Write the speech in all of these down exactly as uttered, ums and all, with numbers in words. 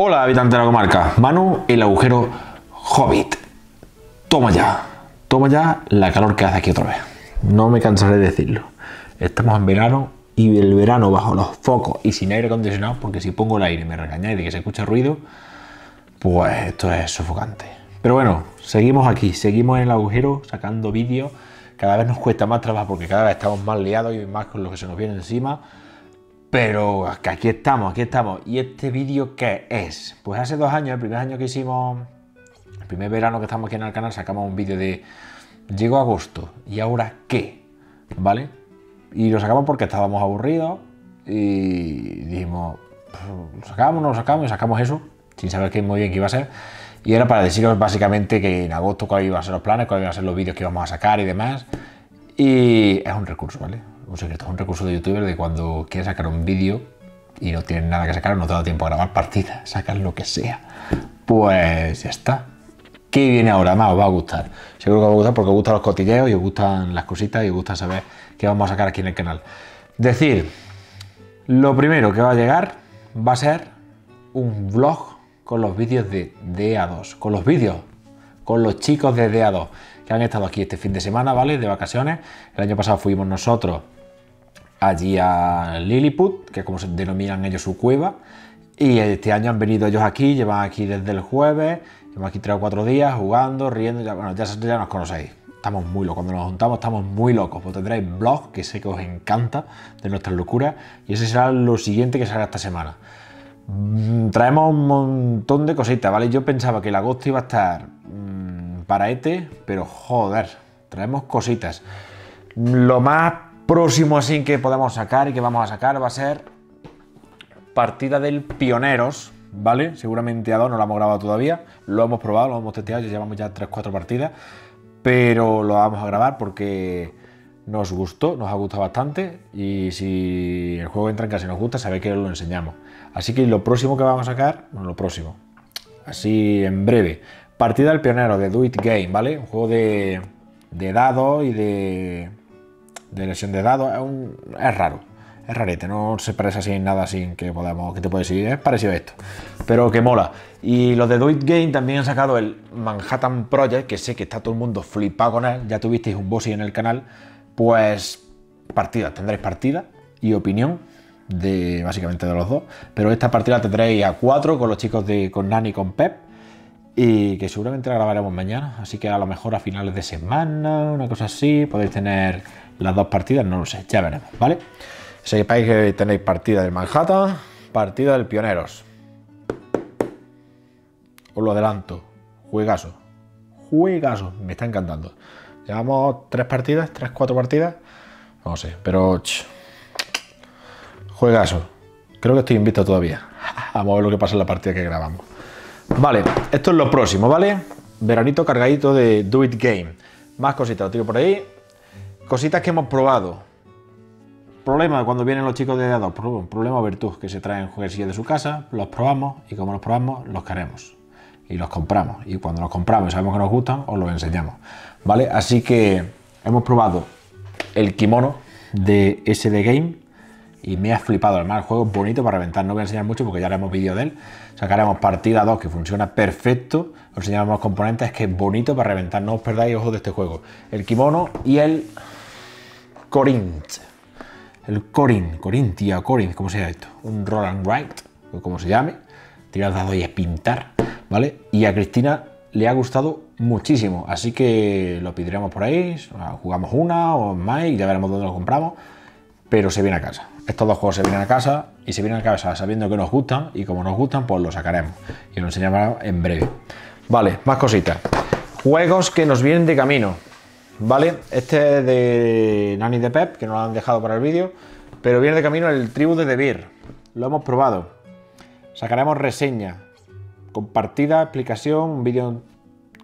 Hola, habitante de la comarca. Manu, el agujero Hobbit. Toma ya. Toma ya la calor que hace aquí otra vez. No me cansaré de decirlo. Estamos en verano y el verano bajo los focos y sin aire acondicionado, porque si pongo el aire y me regañáis de que se escucha ruido, pues esto es sofocante. Pero bueno, seguimos aquí, seguimos en el agujero sacando vídeos. Cada vez nos cuesta más trabajo porque cada vez estamos más liados y más con lo que se nos viene encima. Pero aquí estamos, aquí estamos. ¿Y este vídeo qué es? Pues hace dos años, el primer año que hicimos, el primer verano que estamos aquí en el canal, sacamos un vídeo de llegó agosto, ¿y ahora qué? ¿Vale? Y lo sacamos porque estábamos aburridos y dijimos, lo sacamos, no lo sacamos y sacamos eso, sin saber qué, muy bien qué iba a ser. Y era para deciros básicamente que en agosto cuáles iban a ser los planes, cuáles iban a ser los vídeos que íbamos a sacar y demás. Y es un recurso, ¿vale? Un secreto, es un recurso de youtuber de cuando quieres sacar un vídeo y no tienes nada que sacar, no te da tiempo a grabar partidas, sacas lo que sea. Pues ya está. ¿Qué viene ahora? Más os va a gustar. Seguro que os va a gustar porque os gustan los cotilleos y os gustan las cositas y os gusta saber qué vamos a sacar aquí en el canal. Decir, lo primero que va a llegar va a ser un vlog con los vídeos de D E A dos, con los vídeos, con los chicos de D E A dos que han estado aquí este fin de semana, ¿vale? De vacaciones. El año pasado fuimos nosotros allí a Lilliput, que es como se denominan ellos su cueva, y este año han venido ellos aquí, llevan aquí desde el jueves, llevan aquí tres o cuatro días jugando, riendo, ya, bueno, ya, ya nos conocéis. Estamos muy locos, cuando nos juntamos estamos muy locos, pues tendréis vlog, que sé que os encanta, de nuestras locuras, y ese será lo siguiente que será esta semana. Traemos un montón de cositas, ¿vale? Yo pensaba que el agosto iba a estar mmm, para este, pero joder, traemos cositas. Lo más próximo así que podemos sacar y que vamos a sacar va a ser partida del Pioneros, ¿vale? Seguramente a dos no la hemos grabado todavía, lo hemos probado, lo hemos testeado, ya llevamos ya tres cuatro partidas, pero lo vamos a grabar porque nos gustó, nos ha gustado bastante, y si el juego entra en casa y nos gusta, sabéis que os lo enseñamos. Así que lo próximo que vamos a sacar, bueno, lo próximo, así en breve, partida del Pionero de Do It Game, ¿vale? Un juego de, de dados y de, de lesión de dados, es, un, es raro, es rarete, no se parece así en nada sin que podamos, que te puedo decir, es parecido a esto, pero que mola. Y los de Do It Game también han sacado el Manhattan Project, que sé que está todo el mundo flipado con él, ya tuvisteis un bossy en el canal. Pues partida, tendréis partida y opinión de básicamente de los dos, pero esta partida la tendréis a cuatro con los chicos de con Nani y con Pep, y que seguramente la grabaremos mañana, así que a lo mejor a finales de semana, una cosa así, podéis tener las dos partidas, no lo sé, ya veremos, ¿vale? Sepáis que tenéis partida del Manhattan, partida del Pioneros. Os lo adelanto, juegazo, juegazo, me está encantando. Llevamos tres partidas, tres, cuatro partidas, no sé, pero ch, juegazo. Creo que estoy invicto todavía. Vamos a ver lo que pasa en la partida que grabamos. Vale, esto es lo próximo, ¿vale? Veranito cargadito de Do It Game. Más cositas, lo tiro por ahí. Cositas que hemos probado. Problema cuando vienen los chicos de D E A dos, problema o virtud, que se traen jueguecillos de su casa, los probamos y como los probamos, los queremos. Y los compramos, y cuando los compramos y sabemos que nos gustan, os los enseñamos, ¿vale? Así que hemos probado el Kimono de S D Game y me ha flipado. Además, el juego es bonito para reventar, no voy a enseñar mucho porque ya haremos vídeo de él. Sacaremos partida dos que funciona perfecto, os enseñaremos los componentes, que es bonito para reventar, no os perdáis ojos de este juego. El Kimono y el Corinth, el Corinth, Corinthia, Corinth, ¿cómo se llama esto? Un roll and write, o como se llame, tirar dado y es pintar, ¿vale? Y a Cristina le ha gustado muchísimo, así que lo pediremos por ahí, jugamos una o más y ya veremos dónde lo compramos, pero se viene a casa. Estos dos juegos se vienen a casa y se vienen a casa sabiendo que nos gustan, y como nos gustan pues los sacaremos y los enseñaremos en breve. Vale, más cositas. Juegos que nos vienen de camino, ¿vale? Este es de Nani de Pep, que nos lo han dejado para el vídeo, pero viene de camino el Tribu de Devir. Lo hemos probado. Sacaremos reseña, compartida, explicación, un vídeo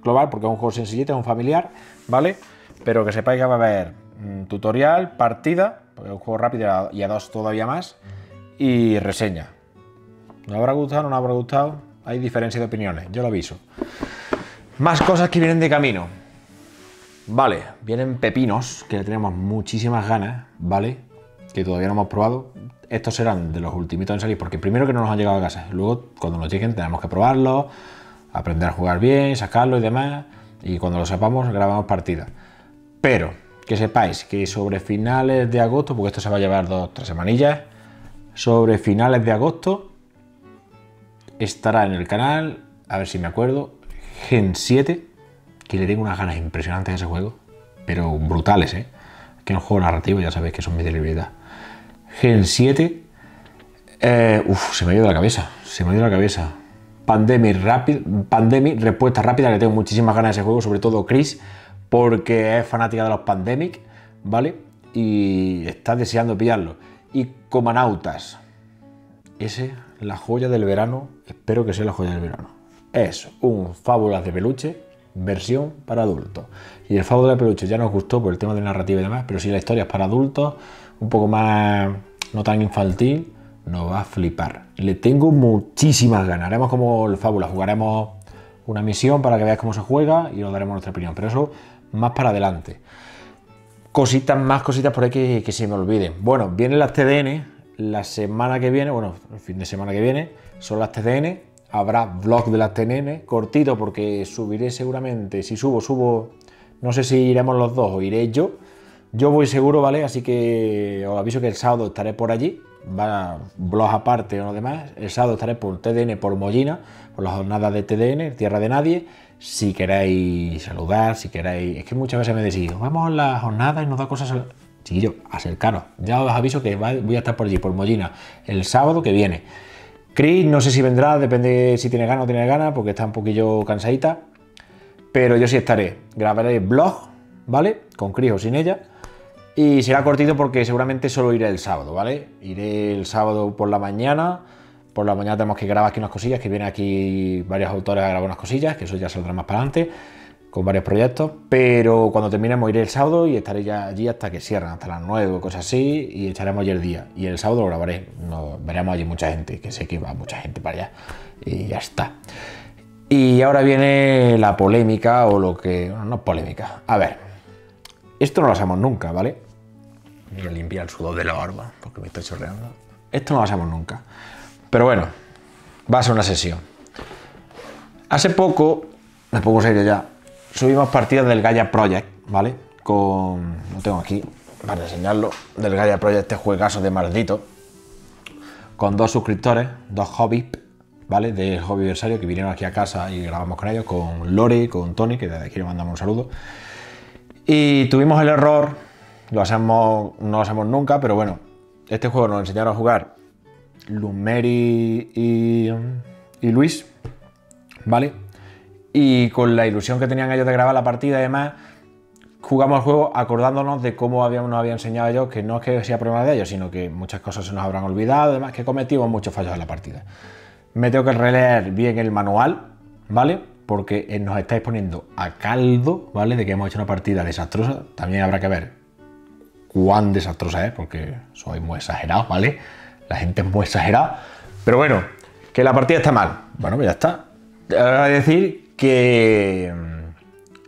global, porque es un juego sencillito, es un familiar, ¿vale? Pero que sepáis que va a haber mmm, tutorial, partida, porque es un juego rápido y a dos todavía más, y reseña. ¿No habrá gustado? ¿No habrá gustado? Hay diferencia de opiniones, yo lo aviso. Más cosas que vienen de camino. Vale, vienen pepinos, que le tenemos muchísimas ganas, ¿vale? que todavía no hemos probado. Estos serán de los ultimitos en salir, porque primero que no nos han llegado a casa, luego cuando nos lleguen tenemos que probarlos, aprender a jugar bien, sacarlo y demás, y cuando lo sepamos grabamos partidas. Pero que sepáis que sobre finales de agosto, porque esto se va a llevar dos o tres semanillas, sobre finales de agosto estará en el canal, a ver si me acuerdo, Gen siete, que le tengo unas ganas impresionantes a ese juego, pero brutales, ¿eh? Que es un juego narrativo, ya sabéis que son mi debilidad. Gen siete, eh, uff, se me ha ido la cabeza, se me ha ido la cabeza. Pandemic, rápido, Pandemic, respuesta rápida, que tengo muchísimas ganas de ese juego, sobre todo Chris, porque es fanática de los Pandemic, ¿vale? Y está deseando pillarlo. Y Comanautas, ese, la joya del verano, espero que sea la joya del verano. Es un Fábulas de peluche, versión para adultos. Y el Fábulas de peluche ya nos gustó por el tema de narrativa y demás, pero si la historia es para adultos, un poco más, no tan infantil, nos va a flipar. Le tengo muchísimas ganas. Haremos como el Fábula, jugaremos una misión para que veáis cómo se juega y os daremos nuestra opinión, pero eso más para adelante. Cositas, más cositas por ahí que, que se me olviden. Bueno, vienen las T D N la semana que viene, bueno, el fin de semana que viene son las T D N, habrá vlog de las T D N, cortito porque subiré seguramente, si subo, subo, no sé si iremos los dos o iré yo. Yo voy seguro, ¿vale? Así que os aviso que el sábado estaré por allí, va blog aparte o lo demás. El sábado estaré por T D N, por Mollina, por las jornadas de T D N, Tierra de Nadie. Si queréis saludar, si queréis... Es que muchas veces me decís, vamos a las jornadas y nos da cosas... Al... Chiquillos, acercaros. Ya os aviso que voy a estar por allí, por Mollina, el sábado que viene. Chris, no sé si vendrá, depende si tiene ganas o tiene ganas, porque está un poquillo cansadita. Pero yo sí estaré. Grabaré blog, ¿vale? Con Chris o sin ella. Y será cortito porque seguramente solo iré el sábado, ¿vale? Iré el sábado por la mañana. Por la mañana tenemos que grabar aquí unas cosillas, que vienen aquí varios autores a grabar unas cosillas, que eso ya saldrá más para adelante, con varios proyectos. Pero cuando terminemos iré el sábado y estaré ya allí hasta que cierren, hasta las nueve o cosas así, y echaremos allí el día. Y el sábado lo grabaré. Nos veremos allí mucha gente, que sé que va mucha gente para allá. Y ya está. Y ahora viene la polémica, o lo que... Bueno, no es polémica. A ver, esto no lo hacemos nunca, ¿vale? Voy a limpiar el sudor de la barba, porque me estoy chorreando. Esto no lo hacemos nunca. Pero bueno, va a ser una sesión. Hace poco, me pongo serio ya, subimos partidas del Gaia Project, ¿vale? Con... Lo tengo aquí para enseñarlo. Del Gaia Project, este juegazo de maldito. Con dos suscriptores, dos hobbits, ¿vale? Del hobbyversario, que vinieron aquí a casa y grabamos con ellos. Con Lore, con Tony, que desde aquí le mandamos un saludo. Y tuvimos el error, lo hacemos, no lo hacemos nunca, pero bueno, este juego nos enseñaron a jugar Lumeri y, y Luis, ¿vale? Y con la ilusión que tenían ellos de grabar la partida y demás, jugamos el juego acordándonos de cómo habíamos, nos había enseñado ellos, que no es que sea problema de ellos, sino que muchas cosas se nos habrán olvidado, además que cometimos muchos fallos en la partida. Me tengo que releer bien el manual, ¿vale? Porque nos estáis poniendo a caldo, ¿vale? De que hemos hecho una partida desastrosa. También habrá que ver cuán desastrosa es, porque sois muy exagerados, ¿vale? La gente es muy exagerada. Pero bueno, que la partida está mal. Bueno, pues ya está. Ahora decir que...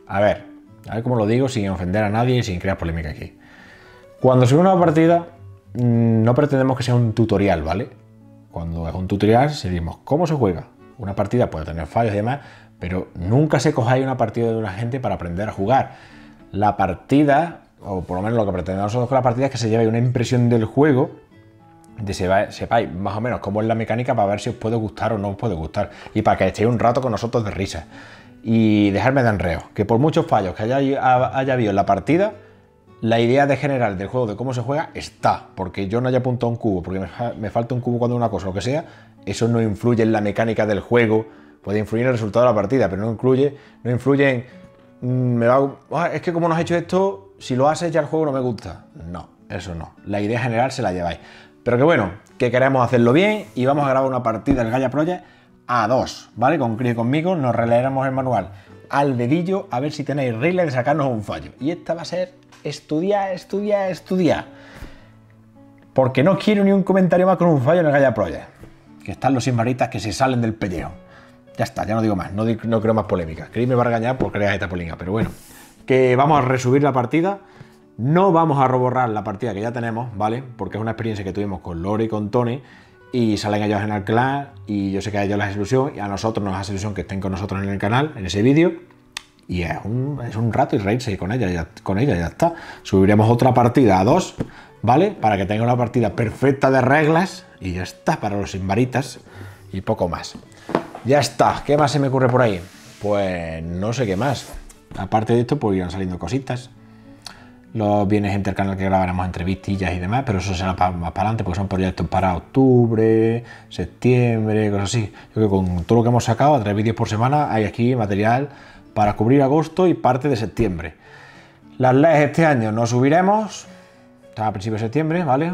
A ver, a ver cómo lo digo sin ofender a nadie y sin crear polémica aquí. Cuando subimos una partida, no pretendemos que sea un tutorial, ¿vale? Cuando es un tutorial, seguimos cómo se juega. Una partida puede tener fallos y demás, pero nunca se cojáis una partida de una gente para aprender a jugar. La partida, o por lo menos lo que pretendemos nosotros con la partida, es que se lleve una impresión del juego, de se, sepáis más o menos cómo es la mecánica para ver si os puede gustar o no os puede gustar, y para que estéis un rato con nosotros de risa y dejarme de enreos, que por muchos fallos que haya, haya habido en la partida, la idea de general del juego, de cómo se juega, está. Porque yo no haya apuntado un cubo, porque me, me falta un cubo cuando una cosa, lo que sea, eso no influye en la mecánica del juego. Puede influir en el resultado de la partida, pero no incluye, no influye en... Me va, ah, es que como no has hecho esto, si lo haces ya el juego no me gusta. No, eso no. La idea general se la lleváis. Pero que bueno, que queremos hacerlo bien y vamos a grabar una partida del Gaia Project a dos, ¿vale? Con Chris y conmigo nos releeremos el manual al dedillo a ver si tenéis regla de sacarnos un fallo. Y esta va a ser estudiar, estudiar, estudiar. Porque no quiero ni un comentario más con un fallo en el Gaia Project. Que están los sin varitas que se salen del pellejo. Ya está, ya no digo más, no, no creo más polémicas. Chris me va a regañar por crear esta polémica, pero bueno. Que vamos a resubir la partida No vamos a reborrar la partida que ya tenemos, ¿vale? Porque es una experiencia que tuvimos con Lore y con Tony, y salen ellos en el clan, y yo sé que a ellos les hace ilusión, y a nosotros nos hace ilusión que estén con nosotros en el canal, en ese vídeo, y es un, es un rato y reírse con ella, ya, con ella ya está. Subiremos otra partida a dos, ¿vale? Para que tenga una partida perfecta de reglas, y ya está, para los sin varitas, y poco más. Ya está, ¿qué más se me ocurre por ahí? Pues no sé qué más. Aparte de esto, pues irán saliendo cositas. Los bienes intercanal que grabaremos entrevistillas y demás, pero eso será más para adelante, porque son proyectos para octubre, septiembre, cosas así. Yo creo que con todo lo que hemos sacado, a tres vídeos por semana, hay aquí material para cubrir agosto y parte de septiembre. Las lives este año no subiremos, está a principios de septiembre, ¿vale?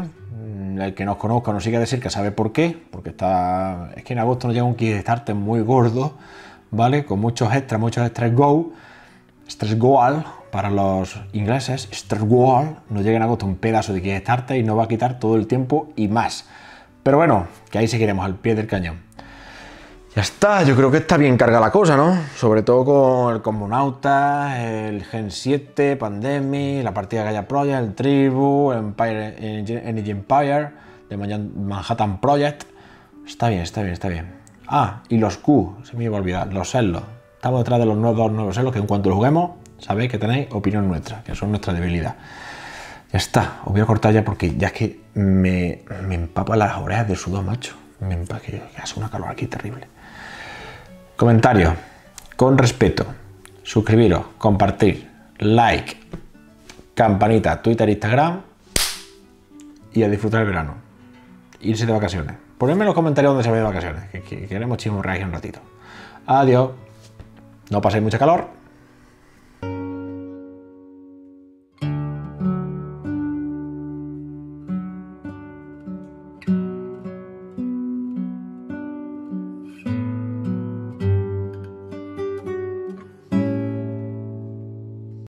El que nos conozca nos sigue a decir que sabe por qué, porque está... es que en agosto nos llega un Kickstarter muy gordo, ¿vale? Con muchos extras, muchos extras go, stress goal. Para los ingleses, Star Wars nos llega en agosto un pedazo de Kickstarter y nos va a quitar todo el tiempo y más. Pero bueno, que ahí seguiremos al pie del cañón. Ya está, yo creo que está bien cargada la cosa, ¿no? Sobre todo con el Comanautas, el Gen siete, Pandemic, la partida de Gaia Project, el Tribu, Empire, Energy Empire, de Manhattan Project. Está bien, está bien, está bien. Ah, y los Q, se me iba a olvidar, los celos. Estamos detrás de los nuevos, nuevos celos que en cuanto los juguemos, sabéis que tenéis opinión nuestra, que son nuestra debilidad. Ya está, os voy a cortar ya porque ya es que me, me empapa las orejas de sudor, macho. Me empapa, que hace una calor aquí terrible. Comentario, con respeto, suscribiros, compartir, like, campanita, Twitter, Instagram y a disfrutar el verano. Irse de vacaciones. Ponedme en los comentarios donde se vais de vacaciones, que, que queremos chismorrear un ratito. Adiós, no paséis mucha calor.